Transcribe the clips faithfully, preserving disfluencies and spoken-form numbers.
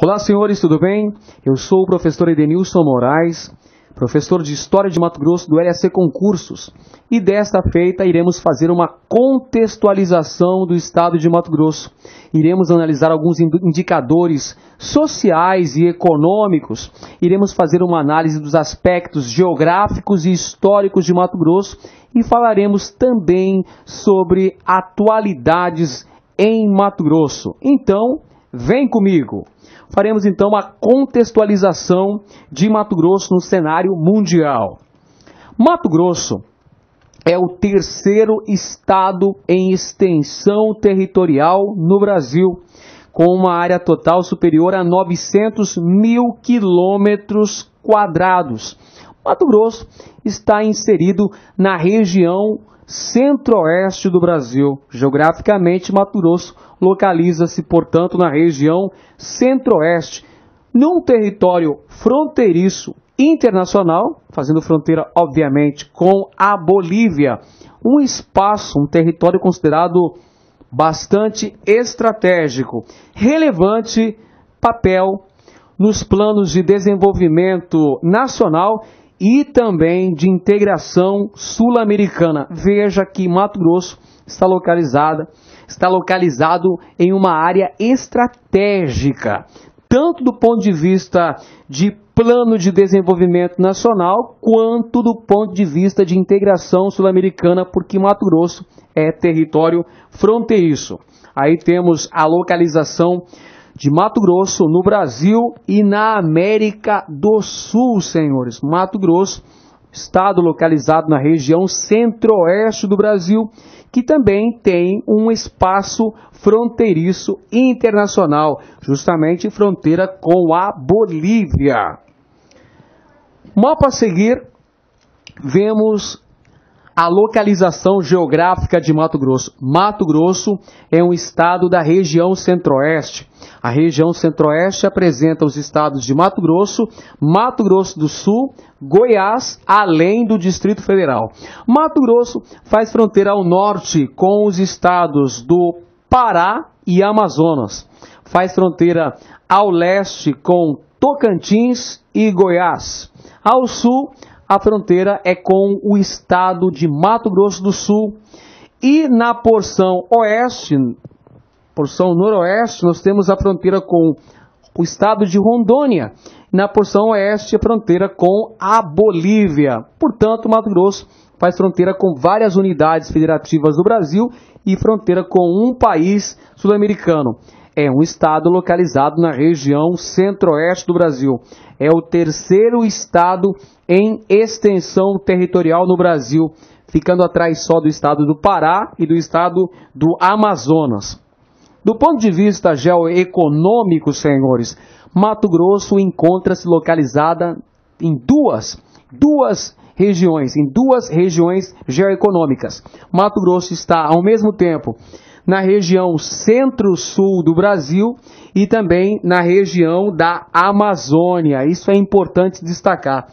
Olá, senhores, tudo bem? Eu sou o professor Edenilson Moraes, professor de História de Mato Grosso do L A C Concursos, e desta feita iremos fazer uma contextualização do estado de Mato Grosso. Iremos analisar alguns indicadores sociais e econômicos, iremos fazer uma análise dos aspectos geográficos e históricos de Mato Grosso e falaremos também sobre atualidades em Mato Grosso. Então, vem comigo! Faremos então uma contextualização de Mato Grosso no cenário mundial. Mato Grosso é o terceiro estado em extensão territorial no Brasil, com uma área total superior a novecentos mil quilômetros quadrados. Mato Grosso está inserido na região centro-oeste do Brasil. Geograficamente, Mato Grosso localiza-se, portanto, na região centro-oeste, num território fronteiriço internacional, fazendo fronteira, obviamente, com a Bolívia, um espaço, um território considerado bastante estratégico, relevante papel nos planos de desenvolvimento nacional e também de integração sul-americana. Veja que Mato Grosso está localizada, está localizado em uma área estratégica, tanto do ponto de vista de plano de desenvolvimento nacional, quanto do ponto de vista de integração sul-americana, porque Mato Grosso é território fronteiriço. Aí temos a localização de Mato Grosso no Brasil e na América do Sul, senhores. Mato Grosso, estado localizado na região centro-oeste do Brasil, que também tem um espaço fronteiriço internacional, justamente fronteira com a Bolívia. Mapa a seguir, vemos a localização geográfica de Mato Grosso. Mato Grosso é um estado da região centro-oeste. A região centro-oeste apresenta os estados de Mato Grosso, Mato Grosso do Sul, Goiás, além do Distrito Federal. Mato Grosso faz fronteira ao norte com os estados do Pará e Amazonas. Faz fronteira ao leste com Tocantins e Goiás. Ao sul, a fronteira é com o estado de Mato Grosso do Sul. E na porção oeste, porção noroeste, nós temos a fronteira com o estado de Rondônia. Na porção oeste, a fronteira com a Bolívia. Portanto, Mato Grosso faz fronteira com várias unidades federativas do Brasil e fronteira com um país sul-americano. É um estado localizado na região centro-oeste do Brasil. É o terceiro estado em extensão territorial no Brasil, ficando atrás só do estado do Pará e do estado do Amazonas. Do ponto de vista geoeconômico, senhores, Mato Grosso encontra-se localizada em duas, duas regiões, em duas regiões geoeconômicas. Mato Grosso está, ao mesmo tempo, na região centro-sul do Brasil e também na região da Amazônia. Isso é importante destacar.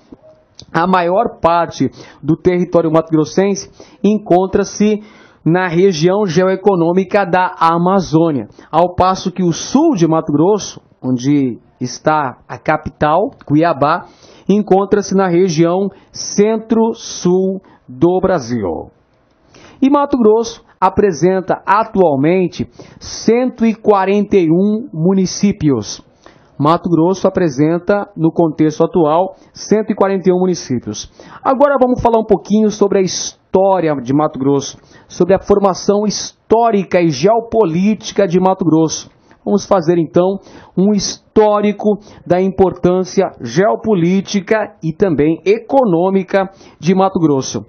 A maior parte do território mato-grossense encontra-se na região geoeconômica da Amazônia, ao passo que o sul de Mato Grosso, onde está a capital, Cuiabá, encontra-se na região centro-sul do Brasil. E Mato Grosso apresenta atualmente cento e quarenta e um municípios. Mato Grosso apresenta, no contexto atual, cento e quarenta e um municípios. Agora vamos falar um pouquinho sobre a história de Mato Grosso, sobre a formação histórica e geopolítica de Mato Grosso. Vamos fazer então um histórico da importância geopolítica e também econômica de Mato Grosso.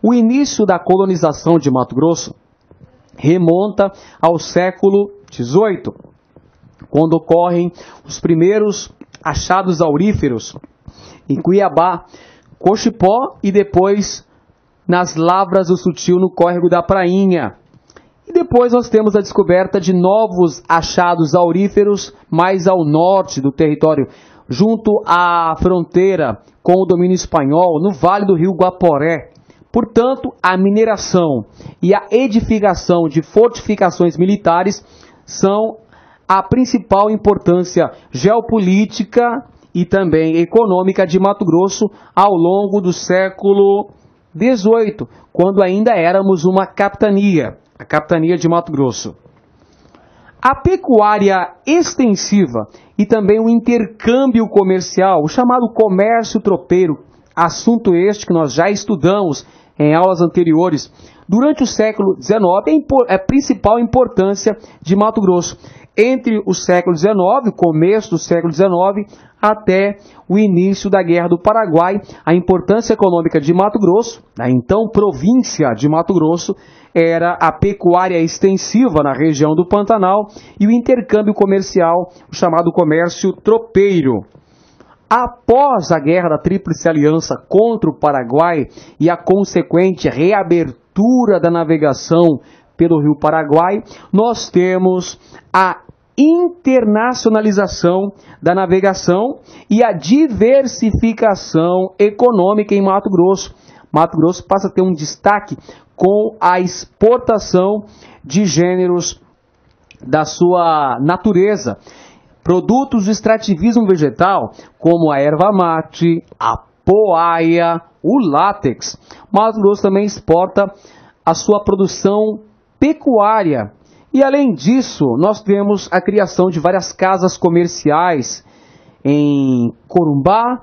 O início da colonização de Mato Grosso remonta ao século dezoito, quando ocorrem os primeiros achados auríferos em Cuiabá, Coxipó e depois nas Lavras do Sutil, no córrego da Prainha. E depois nós temos a descoberta de novos achados auríferos mais ao norte do território, junto à fronteira com o domínio espanhol, no vale do rio Guaporé. Portanto, a mineração e a edificação de fortificações militares são a principal importância geopolítica e também econômica de Mato Grosso ao longo do século dezoito, quando ainda éramos uma capitania, a Capitania de Mato Grosso. A pecuária extensiva e também o intercâmbio comercial, o chamado comércio tropeiro, assunto este que nós já estudamos em aulas anteriores, durante o século dezenove é a principal importância de Mato Grosso. Entre o século dezenove, começo do século dezenove, até o início da Guerra do Paraguai, a importância econômica de Mato Grosso, a então província de Mato Grosso, era a pecuária extensiva na região do Pantanal e o intercâmbio comercial, o chamado comércio tropeiro. Após a Guerra da Tríplice Aliança contra o Paraguai e a consequente reabertura da navegação pelo Rio Paraguai, nós temos a internacionalização da navegação e a diversificação econômica em Mato Grosso. Mato Grosso passa a ter um destaque com a exportação de gêneros da sua natureza. Produtos do extrativismo vegetal, como a erva mate, a poaia, o látex. Mato Grosso também exporta a sua produção pecuária. E além disso, nós temos a criação de várias casas comerciais em Corumbá,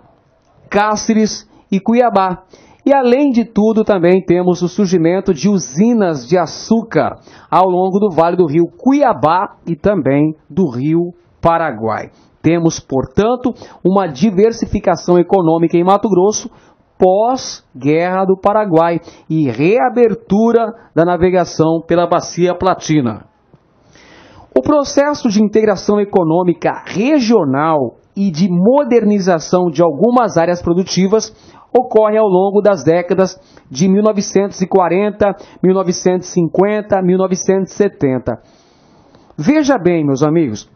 Cáceres e Cuiabá. E além de tudo, também temos o surgimento de usinas de açúcar ao longo do Vale do Rio Cuiabá e também do Rio Paraguai. Temos, portanto, uma diversificação econômica em Mato Grosso, pós-Guerra do Paraguai e reabertura da navegação pela Bacia Platina. O processo de integração econômica regional e de modernização de algumas áreas produtivas ocorre ao longo das décadas de mil novecentos e quarenta, mil novecentos e cinquenta, mil novecentos e setenta. Veja bem, meus amigos,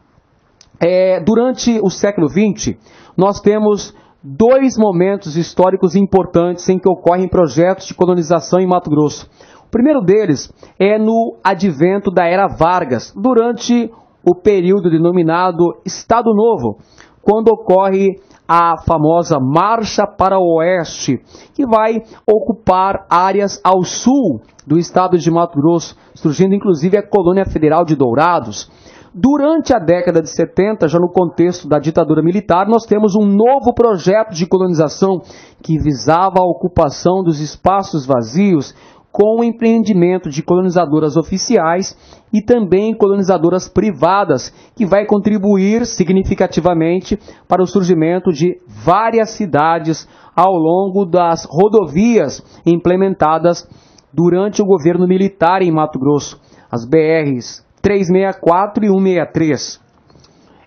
é, durante o século vinte, nós temos dois momentos históricos importantes em que ocorrem projetos de colonização em Mato Grosso. O primeiro deles é no advento da Era Vargas, durante o período denominado Estado Novo, quando ocorre a famosa Marcha para o Oeste, que vai ocupar áreas ao sul do estado de Mato Grosso, surgindo inclusive a Colônia Federal de Dourados. Durante a década de setenta, já no contexto da ditadura militar, nós temos um novo projeto de colonização que visava a ocupação dos espaços vazios com o empreendimento de colonizadoras oficiais e também colonizadoras privadas, que vai contribuir significativamente para o surgimento de várias cidades ao longo das rodovias implementadas durante o governo militar em Mato Grosso, as B Rs trezentos e sessenta e quatro e cento e sessenta e três.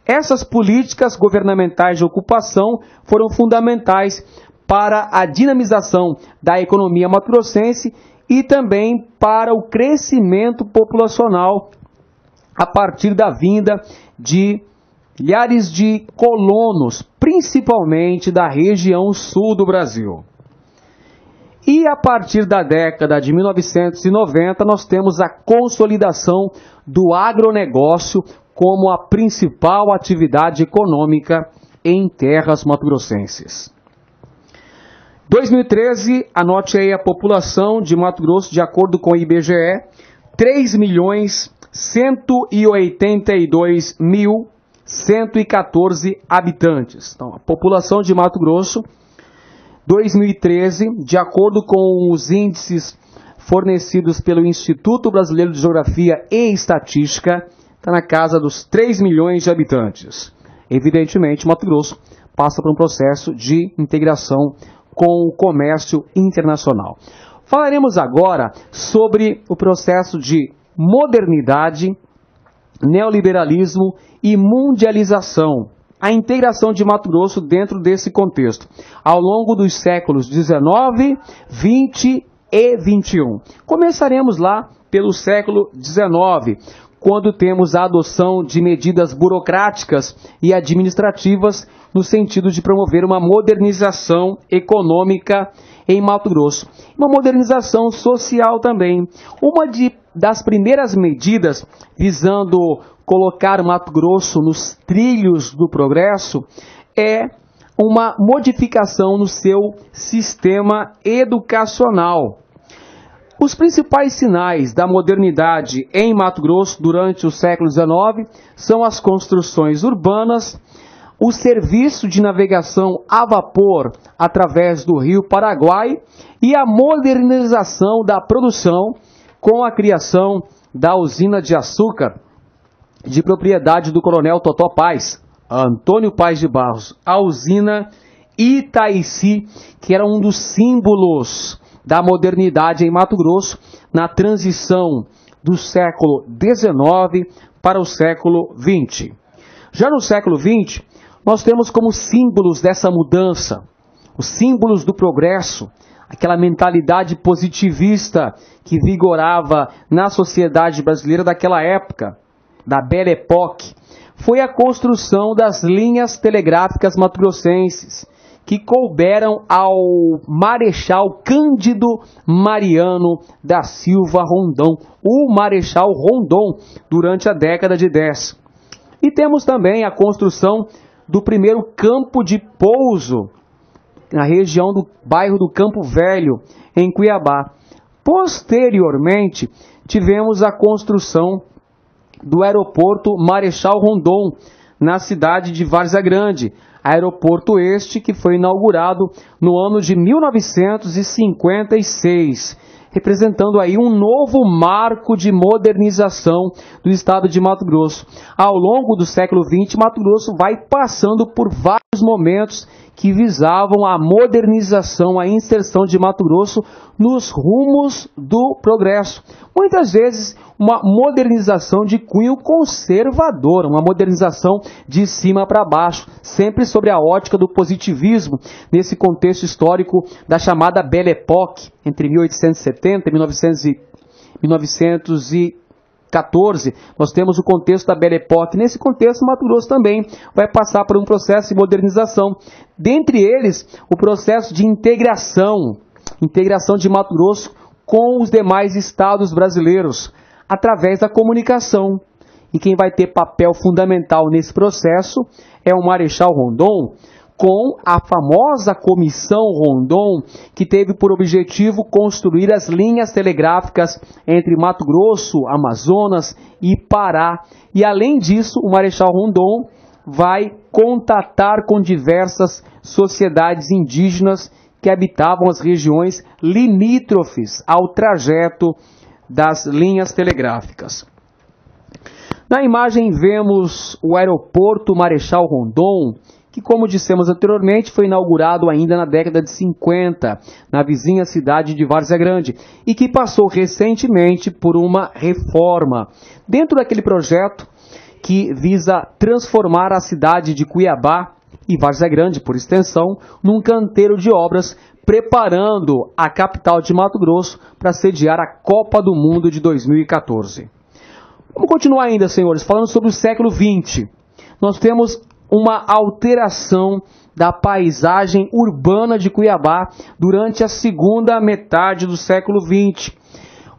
Essas políticas governamentais de ocupação foram fundamentais para a dinamização da economia mato-grossense e também para o crescimento populacional a partir da vinda de milhares de colonos, principalmente da região sul do Brasil. E a partir da década de mil novecentos e noventa, nós temos a consolidação do agronegócio como a principal atividade econômica em terras mato-grossenses. dois mil e treze, anote aí a população de Mato Grosso, de acordo com o I B G E, três milhões cento e oitenta e dois mil cento e quatorze habitantes. Então, a população de Mato Grosso, dois mil e treze, de acordo com os índices fornecidos pelo Instituto Brasileiro de Geografia e Estatística, está na casa dos três milhões de habitantes. Evidentemente, Mato Grosso passa por um processo de integração com o comércio internacional. Falaremos agora sobre o processo de modernidade, neoliberalismo e mundialização. A integração de Mato Grosso dentro desse contexto, ao longo dos séculos dezenove, vinte e vinte e um. Começaremos lá pelo século dezenove, quando temos a adoção de medidas burocráticas e administrativas no sentido de promover uma modernização econômica em Mato Grosso. Uma modernização social também, uma de das primeiras medidas visando colocar o Mato Grosso nos trilhos do progresso é uma modificação no seu sistema educacional. Os principais sinais da modernidade em Mato Grosso durante o século dezenove são as construções urbanas, o serviço de navegação a vapor através do Rio Paraguai e a modernização da produção com a criação da usina de açúcar de propriedade do coronel Totó Paz, Antônio Paz de Barros, a usina Itaici, que era um dos símbolos da modernidade em Mato Grosso, na transição do século dezenove para o século vinte. Já no século vinte, nós temos como símbolos dessa mudança, os símbolos do progresso, aquela mentalidade positivista que vigorava na sociedade brasileira daquela época, da Belle Époque, foi a construção das linhas telegráficas matogrossenses, que couberam ao Marechal Cândido Mariano da Silva Rondon, o Marechal Rondon, durante a década de dez. E temos também a construção do primeiro campo de pouso, na região do bairro do Campo Velho, em Cuiabá. Posteriormente, tivemos a construção do Aeroporto Marechal Rondon, na cidade de Várzea Grande, aeroporto este que foi inaugurado no ano de mil novecentos e cinquenta e seis, representando aí um novo marco de modernização do estado de Mato Grosso. Ao longo do século vinte, Mato Grosso vai passando por vários momentos que visavam a modernização, a inserção de Mato Grosso nos rumos do progresso. Muitas vezes uma modernização de cunho conservador, uma modernização de cima para baixo, sempre sobre a ótica do positivismo, nesse contexto histórico da chamada Belle Époque, entre mil oitocentos e setenta e mil novecentos e quatorze, nós temos o contexto da Belle Époque. Nesse contexto, Mato Grosso também vai passar por um processo de modernização. Dentre eles, o processo de integração, integração de Mato Grosso com os demais estados brasileiros, através da comunicação. E quem vai ter papel fundamental nesse processo é o Marechal Rondon, com a famosa Comissão Rondon, que teve por objetivo construir as linhas telegráficas entre Mato Grosso, Amazonas e Pará. E além disso, o Marechal Rondon vai contatar com diversas sociedades indígenas que habitavam as regiões limítrofes ao trajeto das linhas telegráficas. Na imagem vemos o aeroporto Marechal Rondon, que, como dissemos anteriormente, foi inaugurado ainda na década de cinquenta, na vizinha cidade de Várzea Grande, e que passou recentemente por uma reforma. Dentro daquele projeto que visa transformar a cidade de Cuiabá e Várzea Grande, por extensão, num canteiro de obras, preparando a capital de Mato Grosso para sediar a Copa do Mundo de dois mil e quatorze. Vamos continuar ainda, senhores, falando sobre o século vinte. Nós temos uma alteração da paisagem urbana de Cuiabá durante a segunda metade do século vinte,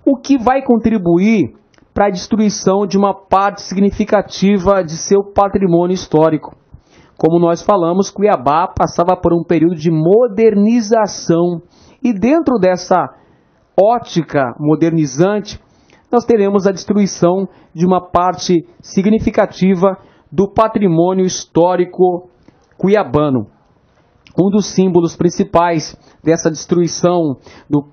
o que vai contribuir para a destruição de uma parte significativa de seu patrimônio histórico. Como nós falamos, Cuiabá passava por um período de modernização. E dentro dessa ótica modernizante, nós teremos a destruição de uma parte significativa do patrimônio histórico cuiabano. Um dos símbolos principais dessa destruição do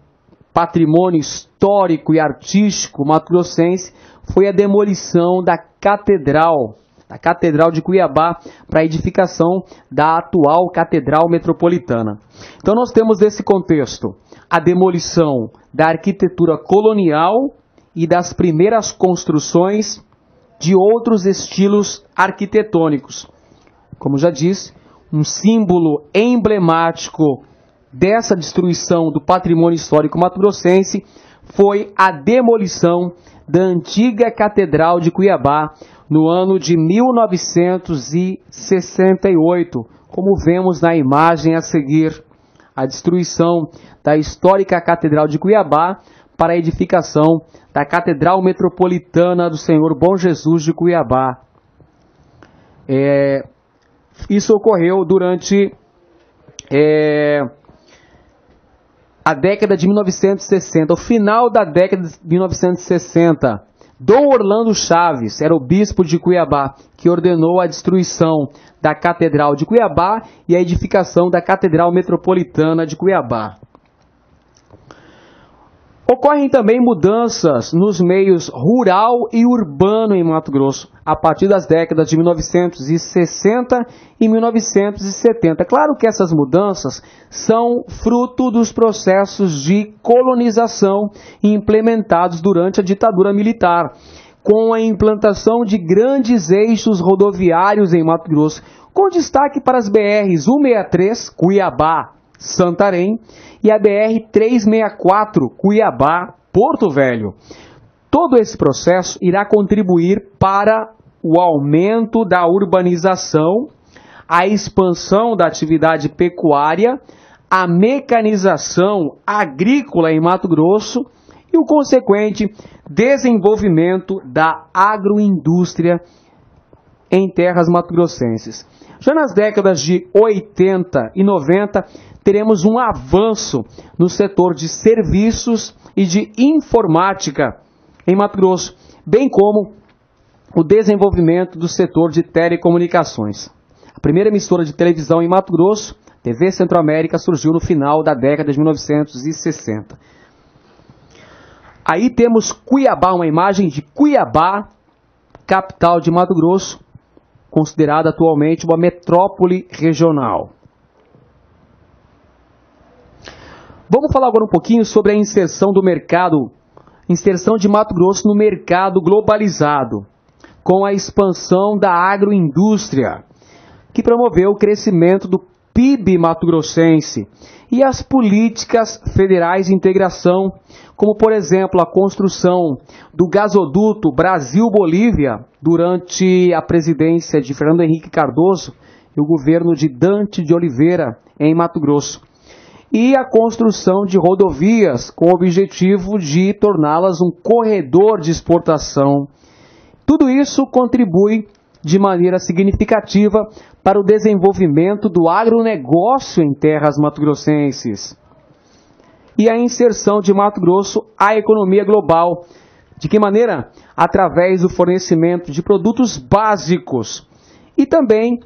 patrimônio histórico e artístico matogrossense foi a demolição da Catedral da Catedral de Cuiabá para a edificação da atual Catedral Metropolitana. Então nós temos nesse contexto a demolição da arquitetura colonial e das primeiras construções de outros estilos arquitetônicos. Como já disse, um símbolo emblemático dessa destruição do patrimônio histórico matogrossense foi a demolição da antiga Catedral de Cuiabá, no ano de mil novecentos e sessenta e oito, como vemos na imagem a seguir. A destruição da histórica Catedral de Cuiabá para a edificação da Catedral Metropolitana do Senhor Bom Jesus de Cuiabá. É, isso ocorreu durante é, a década de mil novecentos e sessenta, o final da década de mil novecentos e sessenta. Dom Orlando Chaves era o bispo de Cuiabá, que ordenou a destruição da Catedral de Cuiabá e a edificação da Catedral Metropolitana de Cuiabá. Ocorrem também mudanças nos meios rural e urbano em Mato Grosso, a partir das décadas de mil novecentos e sessenta e mil novecentos e setenta. Claro que essas mudanças são fruto dos processos de colonização implementados durante a ditadura militar, com a implantação de grandes eixos rodoviários em Mato Grosso, com destaque para as B Rs cento e sessenta e três, Cuiabá, Santarém, e a B R trezentos e sessenta e quatro, Cuiabá, Porto Velho. Todo esse processo irá contribuir para o aumento da urbanização, a expansão da atividade pecuária, a mecanização agrícola em Mato Grosso e o consequente desenvolvimento da agroindústria em terras matogrossenses. Já nas décadas de oitenta e noventa, teremos um avanço no setor de serviços e de informática em Mato Grosso, bem como o desenvolvimento do setor de telecomunicações. A primeira emissora de televisão em Mato Grosso, T V Centro-América, surgiu no final da década de mil novecentos e sessenta. Aí temos Cuiabá, uma imagem de Cuiabá, capital de Mato Grosso, considerada atualmente uma metrópole regional. Vamos falar agora um pouquinho sobre a inserção do mercado, inserção de Mato Grosso no mercado globalizado, com a expansão da agroindústria, que promoveu o crescimento do P I B mato-grossense e as políticas federais de integração, como por exemplo a construção do gasoduto Brasil-Bolívia durante a presidência de Fernando Henrique Cardoso e o governo de Dante de Oliveira em Mato Grosso, e a construção de rodovias com o objetivo de torná-las um corredor de exportação. Tudo isso contribui de maneira significativa para o desenvolvimento do agronegócio em terras matogrossenses e a inserção de Mato Grosso à economia global. De que maneira? Através do fornecimento de produtos básicos e também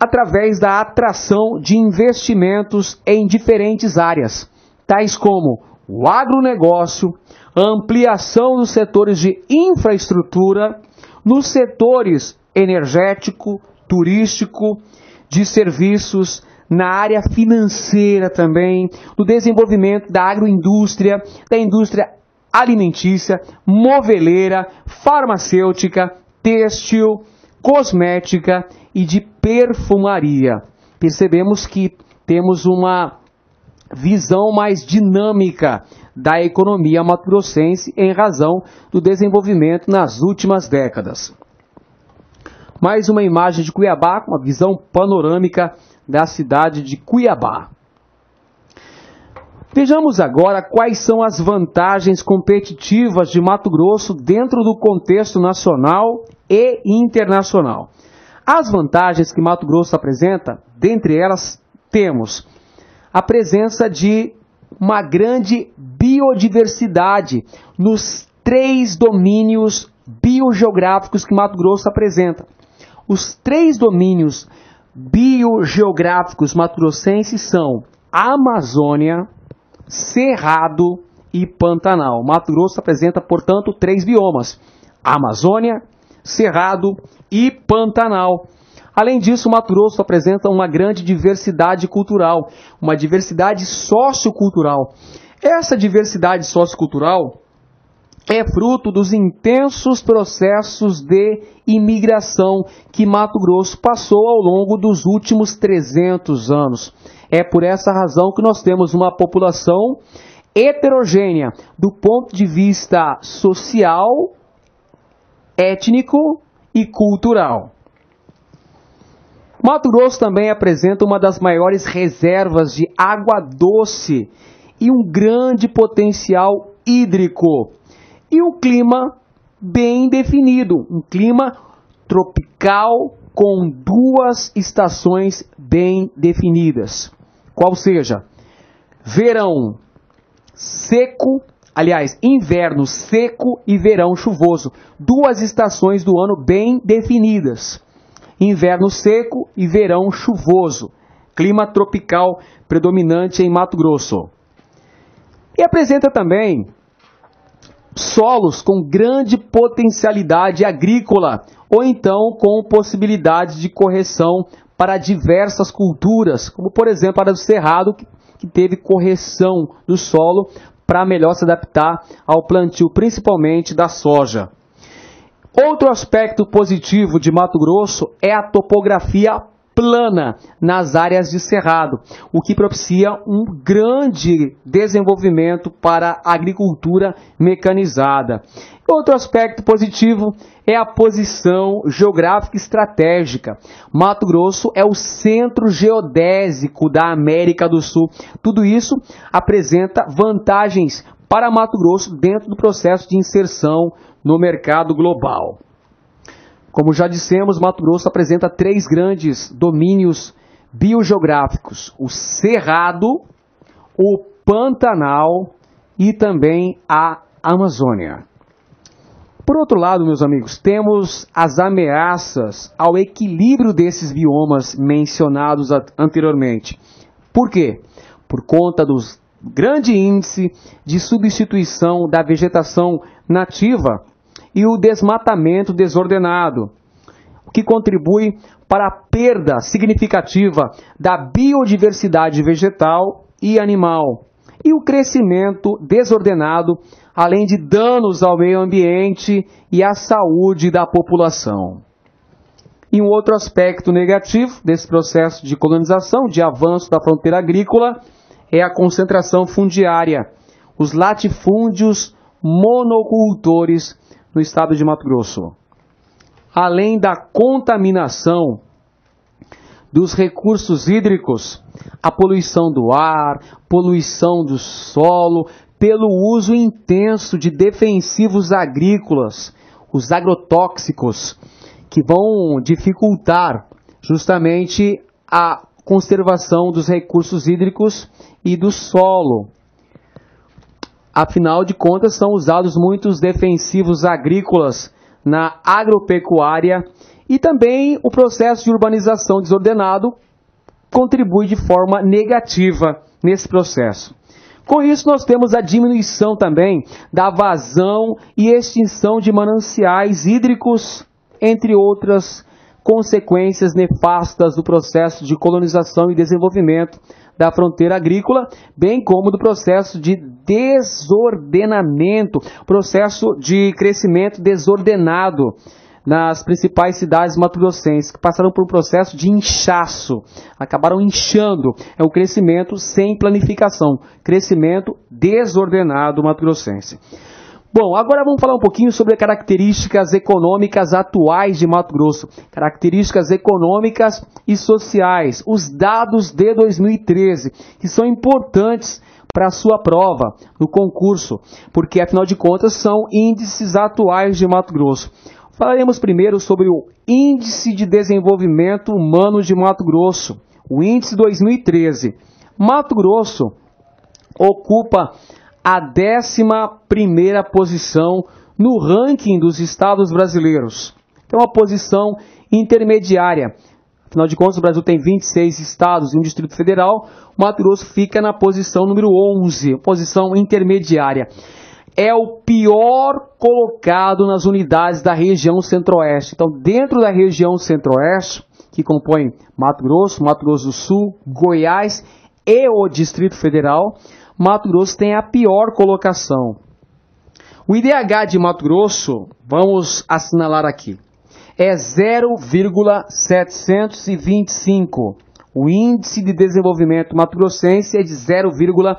através da atração de investimentos em diferentes áreas, tais como o agronegócio, ampliação dos setores de infraestrutura, nos setores energético, turístico, de serviços, na área financeira também, do desenvolvimento da agroindústria, da indústria alimentícia, moveleira, farmacêutica, têxtil, cosmética e de perfumaria. Percebemos que temos uma visão mais dinâmica da economia matogrossense em razão do desenvolvimento nas últimas décadas. Mais uma imagem de Cuiabá, com uma visão panorâmica da cidade de Cuiabá. Vejamos agora quais são as vantagens competitivas de Mato Grosso dentro do contexto nacional e internacional. As vantagens que Mato Grosso apresenta, dentre elas, temos a presença de uma grande biodiversidade nos três domínios biogeográficos que Mato Grosso apresenta. Os três domínios biogeográficos matogrossenses são Amazônia, Cerrado e Pantanal. Mato Grosso apresenta, portanto, três biomas: Amazônia, Cerrado e Pantanal. Além disso, Mato Grosso apresenta uma grande diversidade cultural, uma diversidade sociocultural. Essa diversidade sociocultural é fruto dos intensos processos de imigração que Mato Grosso passou ao longo dos últimos trezentos anos. É por essa razão que nós temos uma população heterogênea do ponto de vista social, étnico e cultural. Mato Grosso também apresenta uma das maiores reservas de água doce e um grande potencial hídrico. E um clima bem definido, um clima tropical com duas estações bem definidas. Qual seja, verão seco, aliás, inverno seco e verão chuvoso. Duas estações do ano bem definidas. Inverno seco e verão chuvoso. Clima tropical predominante em Mato Grosso. E apresenta também solos com grande potencialidade agrícola ou então com possibilidade de correção para diversas culturas, como por exemplo a do Cerrado, que teve correção do solo para melhor se adaptar ao plantio, principalmente da soja. Outro aspecto positivo de Mato Grosso é a topografia plana nas áreas de cerrado, o que propicia um grande desenvolvimento para a agricultura mecanizada. Outro aspecto positivo é a posição geográfica estratégica. Mato Grosso é o centro geodésico da América do Sul. Tudo isso apresenta vantagens para Mato Grosso dentro do processo de inserção no mercado global. Como já dissemos, Mato Grosso apresenta três grandes domínios biogeográficos: o Cerrado, o Pantanal e também a Amazônia. Por outro lado, meus amigos, temos as ameaças ao equilíbrio desses biomas mencionados anteriormente. Por quê? Por conta do grande índice de substituição da vegetação nativa e o desmatamento desordenado, o que contribui para a perda significativa da biodiversidade vegetal e animal, e o crescimento desordenado, além de danos ao meio ambiente e à saúde da população. E um outro aspecto negativo desse processo de colonização, de avanço da fronteira agrícola, é a concentração fundiária, os latifúndios monocultores no estado de Mato Grosso, além da contaminação dos recursos hídricos, a poluição do ar, poluição do solo, pelo uso intenso de defensivos agrícolas, os agrotóxicos, que vão dificultar justamente a conservação dos recursos hídricos e do solo. Afinal de contas, são usados muitos defensivos agrícolas na agropecuária e também o processo de urbanização desordenado contribui de forma negativa nesse processo. Com isso, nós temos a diminuição também da vazão e extinção de mananciais hídricos, entre outras consequências nefastas do processo de colonização e desenvolvimento da fronteira agrícola, bem como do processo de desordenamento, processo de crescimento desordenado nas principais cidades mato-grossenses, que passaram por um processo de inchaço, acabaram inchando. É um crescimento sem planificação, crescimento desordenado mato-grossense. Bom, agora vamos falar um pouquinho sobre características econômicas atuais de Mato Grosso, características econômicas e sociais, os dados de dois mil e treze, que são importantes para a sua prova no concurso, porque afinal de contas são índices atuais de Mato Grosso. Falaremos primeiro sobre o Índice de Desenvolvimento Humano de Mato Grosso, o Índice dois mil e treze. Mato Grosso ocupa a décima primeira posição no ranking dos estados brasileiros. Então, uma posição intermediária. Afinal de contas, o Brasil tem vinte e seis estados e um Distrito Federal. O Mato Grosso fica na posição número onze, posição intermediária. É o pior colocado nas unidades da região centro-oeste. Então, dentro da região centro-oeste, que compõe Mato Grosso, Mato Grosso do Sul, Goiás e o Distrito Federal, Mato Grosso tem a pior colocação. O I D H de Mato Grosso, vamos assinalar aqui, é zero vírgula setecentos e vinte e cinco. O índice de desenvolvimento mato-grossense é de zero vírgula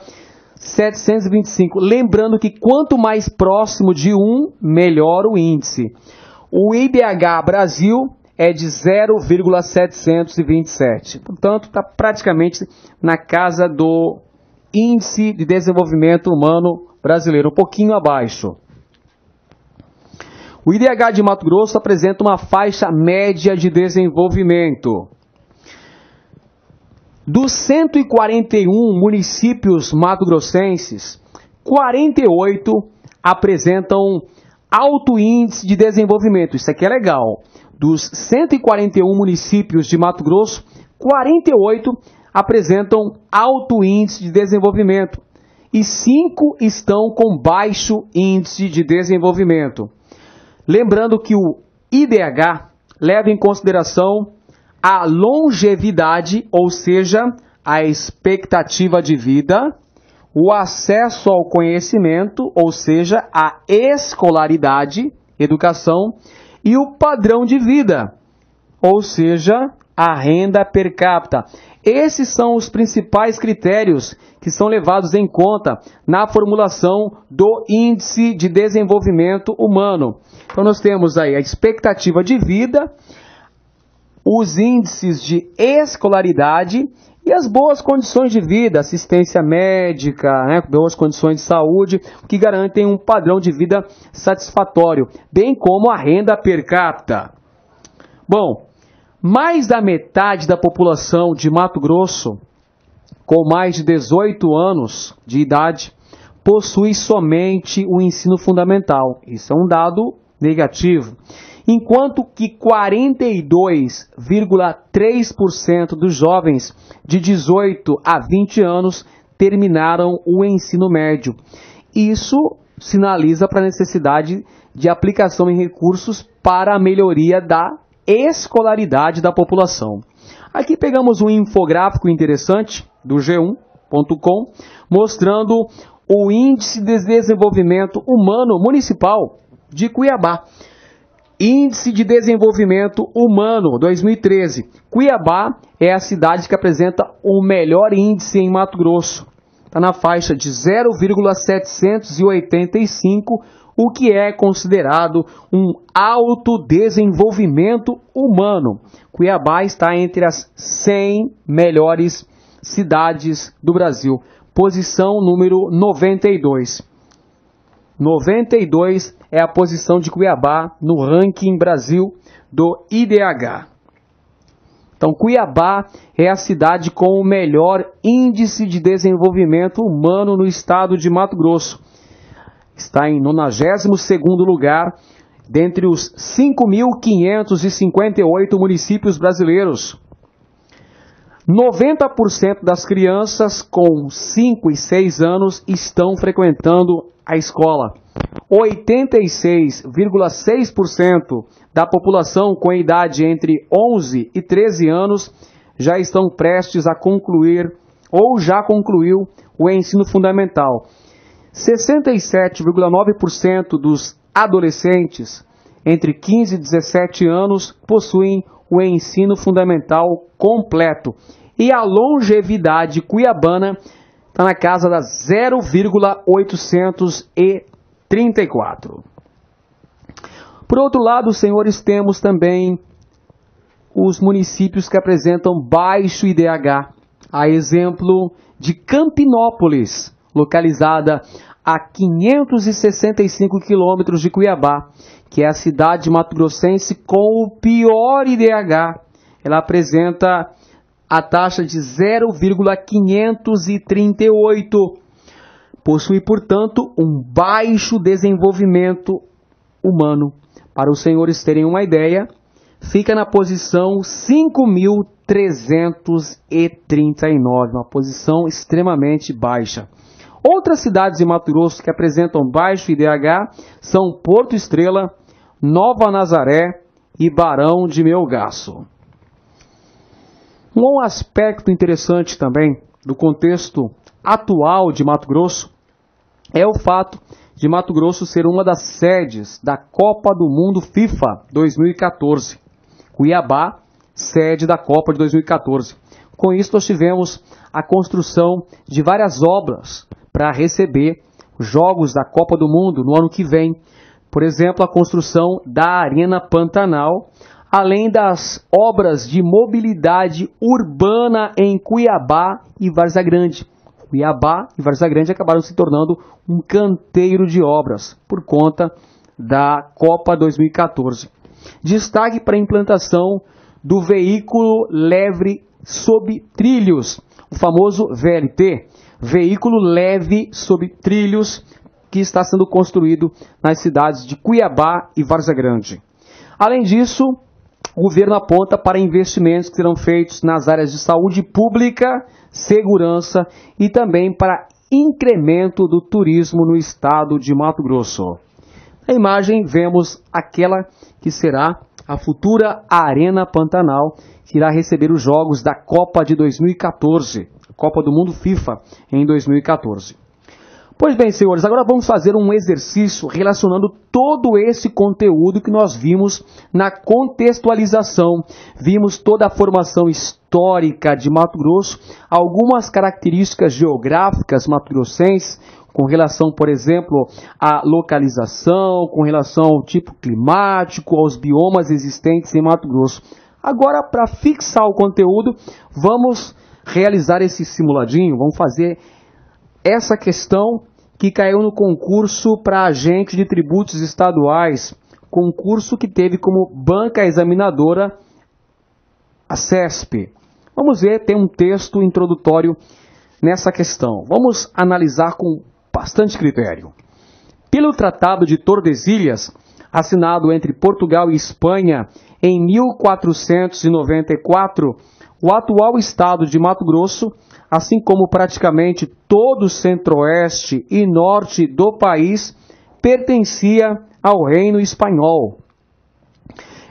setecentos e vinte e cinco. Lembrando que quanto mais próximo de um, melhor o índice. O I D H Brasil é de zero vírgula setecentos e vinte e sete. Portanto, está praticamente na casa do Índice de Desenvolvimento Humano brasileiro, um pouquinho abaixo. O I D H de Mato Grosso apresenta uma faixa média de desenvolvimento. Dos cento e quarenta e um municípios mato-grossenses, quarenta e oito apresentam alto índice de desenvolvimento. Isso aqui é legal. Dos cento e quarenta e um municípios de Mato Grosso, quarenta e oito apresentam alto índice de desenvolvimento e cinco estão com baixo índice de desenvolvimento. Lembrando que o I D H leva em consideração a longevidade, ou seja, a expectativa de vida, o acesso ao conhecimento, ou seja, a escolaridade, educação, e o padrão de vida, ou seja, a renda per capita. Esses são os principais critérios que são levados em conta na formulação do Índice de Desenvolvimento Humano. Então, nós temos aí a expectativa de vida, os índices de escolaridade e as boas condições de vida, assistência médica, né, boas condições de saúde, que garantem um padrão de vida satisfatório, bem como a renda per capita. Bom, mais da metade da população de Mato Grosso, com mais de dezoito anos de idade, possui somente o ensino fundamental. Isso é um dado negativo. Enquanto que quarenta e dois vírgula três por cento dos jovens de dezoito a vinte anos terminaram o ensino médio. Isso sinaliza para a necessidade de aplicação em recursos para a melhoria da escolaridade da população. Aqui pegamos um infográfico interessante do G um ponto com, mostrando o Índice de Desenvolvimento Humano Municipal de Cuiabá. Índice de Desenvolvimento Humano dois mil e treze. Cuiabá é a cidade que apresenta o melhor índice em Mato Grosso. Está na faixa de zero vírgula setecentos e oitenta e cinco, o que é considerado um alto desenvolvimento humano. Cuiabá está entre as cem melhores cidades do Brasil. Posição número noventa e dois. noventa e dois é a posição de Cuiabá no ranking Brasil do I D H. Então, Cuiabá é a cidade com o melhor índice de desenvolvimento humano no estado de Mato Grosso. Está em nonagésimo segundo lugar dentre os cinco mil quinhentos e cinquenta e oito municípios brasileiros. noventa por cento das crianças com cinco e seis anos estão frequentando a escola. oitenta e seis vírgula seis por cento da população com idade entre onze e treze anos já estão prestes a concluir ou já concluiu o ensino fundamental. sessenta e sete vírgula nove por cento dos adolescentes entre quinze e dezessete anos possuem o ensino fundamental completo. E a longevidade cuiabana está na casa da zero vírgula oitocentos e trinta e quatro. Por outro lado, senhores, temos também os municípios que apresentam baixo I D H. A exemplo de Campinópolis, localizada a quinhentos e sessenta e cinco quilômetros de Cuiabá, que é a cidade mato-grossense com o pior I D H. Ela apresenta a taxa de zero vírgula quinhentos e trinta e oito. Possui, portanto, um baixo desenvolvimento humano. Para os senhores terem uma ideia, fica na posição cinco mil trezentos e trinta e nove, uma posição extremamente baixa. Outras cidades de Mato Grosso que apresentam baixo I D H são Porto Estrela, Nova Nazaré e Barão de Melgaço. Um aspecto interessante também do contexto atual de Mato Grosso é o fato de Mato Grosso ser uma das sedes da Copa do Mundo FIFA dois mil e quatorze. Cuiabá, sede da Copa de dois mil e quatorze. Com isso, nós tivemos a construção de várias obras para receber os jogos da Copa do Mundo no ano que vem. Por exemplo, a construção da Arena Pantanal, além das obras de mobilidade urbana em Cuiabá e Várzea Grande. Cuiabá e Várzea Grande acabaram se tornando um canteiro de obras por conta da Copa dois mil e quatorze. Destaque para a implantação do veículo leve sob trilhos, o famoso V L T, veículo leve sob trilhos, que está sendo construído nas cidades de Cuiabá e Várzea Grande. Além disso, o governo aponta para investimentos que serão feitos nas áreas de saúde pública, segurança e também para incremento do turismo no estado de Mato Grosso. Na imagem vemos aquela que será a futura Arena Pantanal, que irá receber os jogos da Copa de dois mil e quatorze, Copa do Mundo FIFA em dois mil e quatorze. Pois bem, senhores, agora vamos fazer um exercício relacionando todo esse conteúdo que nós vimos na contextualização. Vimos toda a formação histórica de Mato Grosso, algumas características geográficas mato-grossenses, com relação, por exemplo, à localização, com relação ao tipo climático, aos biomas existentes em Mato Grosso. Agora, para fixar o conteúdo, vamos realizar esse simuladinho, vamos fazer essa questão que caiu no concurso para agente de tributos estaduais, concurso que teve como banca examinadora a C E S P. Vamos ver, tem um texto introdutório nessa questão. Vamos analisar com bastante critério. Pelo Tratado de Tordesilhas, assinado entre Portugal e Espanha em mil quatrocentos e noventa e quatro, o atual estado de Mato Grosso, assim como praticamente todo o centro-oeste e norte do país, pertencia ao Reino Espanhol.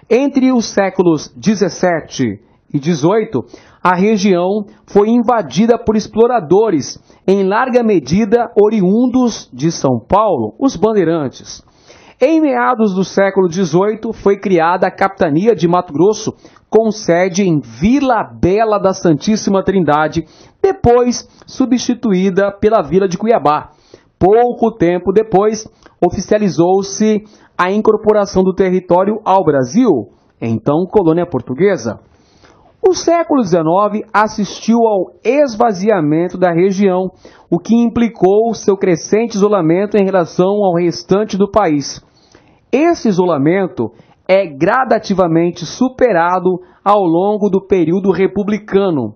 Entre os séculos dezessete e dezoito, a região foi invadida por exploradores, em larga medida oriundos de São Paulo, os Bandeirantes. Em meados do século dezoito, foi criada a Capitania de Mato Grosso, com sede em Vila Bela da Santíssima Trindade, depois substituída pela Vila de Cuiabá. Pouco tempo depois, oficializou-se a incorporação do território ao Brasil, então colônia portuguesa. O século dezenove assistiu ao esvaziamento da região, o que implicou seu crescente isolamento em relação ao restante do país. Esse isolamento é gradativamente superado ao longo do período republicano.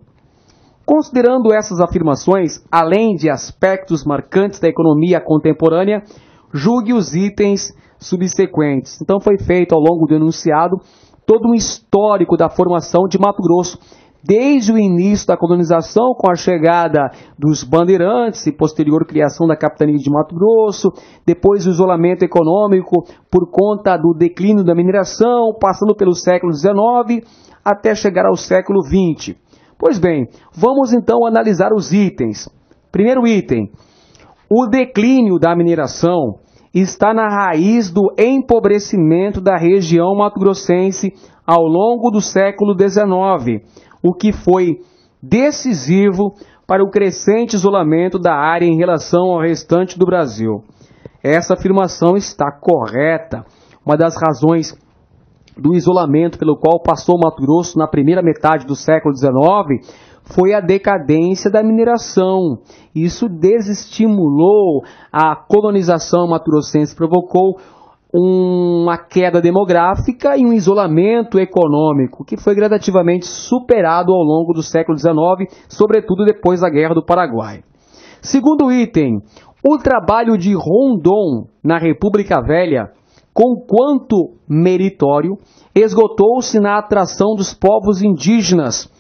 Considerando essas afirmações, além de aspectos marcantes da economia contemporânea, julgue os itens subsequentes. Então foi feito ao longo do enunciado todo um histórico da formação de Mato Grosso, desde o início da colonização, com a chegada dos bandeirantes e posterior criação da Capitania de Mato Grosso, depois o isolamento econômico por conta do declínio da mineração, passando pelo século dezenove até chegar ao século vinte. Pois bem, vamos então analisar os itens. Primeiro item, o declínio da mineração está na raiz do empobrecimento da região mato-grossense ao longo do século dezenove, o que foi decisivo para o crescente isolamento da área em relação ao restante do Brasil. Essa afirmação está correta. Uma das razões do isolamento pelo qual passou Mato Grosso na primeira metade do século dezenove foi a decadência da mineração. Isso desestimulou a colonização mato-grossense, provocou uma queda demográfica e um isolamento econômico, que foi gradativamente superado ao longo do século dezenove, sobretudo depois da Guerra do Paraguai. Segundo item, o trabalho de Rondon na República Velha, conquanto meritório, esgotou-se na atração dos povos indígenas,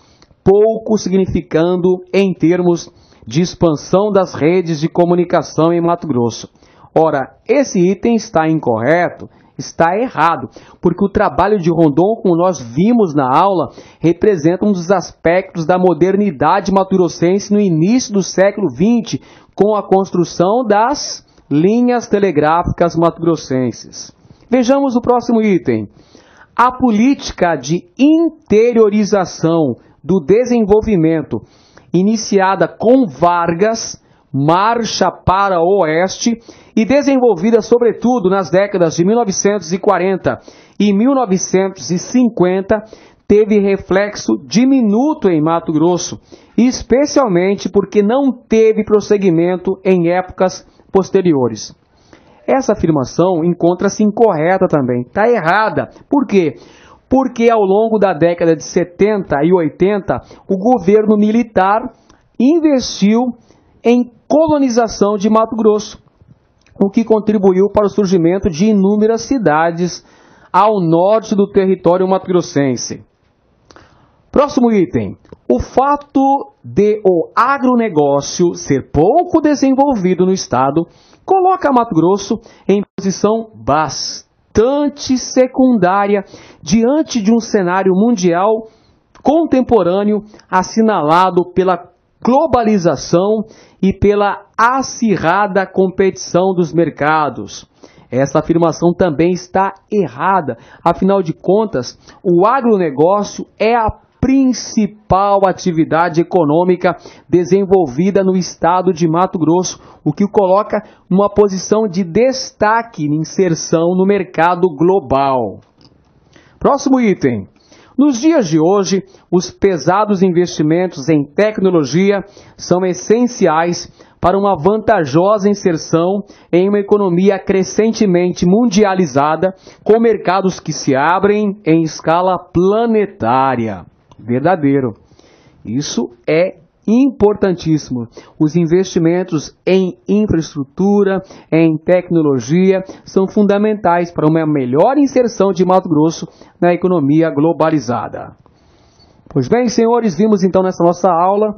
pouco significando em termos de expansão das redes de comunicação em Mato Grosso. Ora, esse item está incorreto, está errado, porque o trabalho de Rondon, como nós vimos na aula, representa um dos aspectos da modernidade mato-grossense no início do século vinte, com a construção das linhas telegráficas mato-grossenses. Vejamos o próximo item. A política de interiorização do desenvolvimento, iniciada com Vargas, Marcha para o Oeste, e desenvolvida sobretudo nas décadas de mil novecentos e quarenta e mil novecentos e cinquenta, teve reflexo diminuto em Mato Grosso, especialmente porque não teve prosseguimento em épocas posteriores. Essa afirmação encontra-se incorreta também, está errada. Por quê? Porque ao longo da década de setenta e oitenta, o governo militar investiu em colonização de Mato Grosso, o que contribuiu para o surgimento de inúmeras cidades ao norte do território mato-grossense. Próximo item. O fato de o agronegócio ser pouco desenvolvido no estado coloca Mato Grosso em posição bastante secundária diante de um cenário mundial contemporâneo assinalado pela globalização e pela acirrada competição dos mercados. Essa afirmação também está errada. Afinal de contas, o agronegócio é a principal atividade econômica desenvolvida no estado de Mato Grosso, o que o coloca numa posição de destaque na inserção no mercado global. Próximo item. Nos dias de hoje, os pesados investimentos em tecnologia são essenciais para uma vantajosa inserção em uma economia crescentemente mundializada, com mercados que se abrem em escala planetária. Verdadeiro. Isso é importantíssimo. Os investimentos em infraestrutura, em tecnologia, são fundamentais para uma melhor inserção de Mato Grosso na economia globalizada. Pois bem, senhores, vimos então nessa nossa aula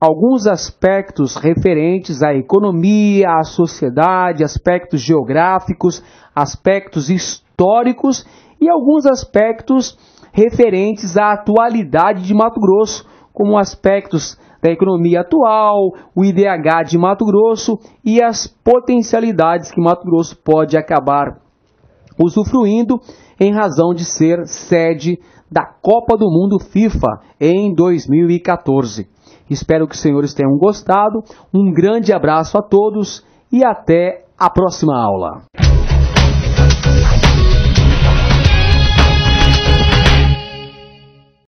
alguns aspectos referentes à economia, à sociedade, aspectos geográficos, aspectos históricos e alguns aspectos referentes à atualidade de Mato Grosso, como aspectos da economia atual, o I D H de Mato Grosso e as potencialidades que Mato Grosso pode acabar usufruindo em razão de ser sede da Copa do Mundo FIFA em dois mil e quatorze. Espero que os senhores tenham gostado. Um grande abraço a todos e até a próxima aula.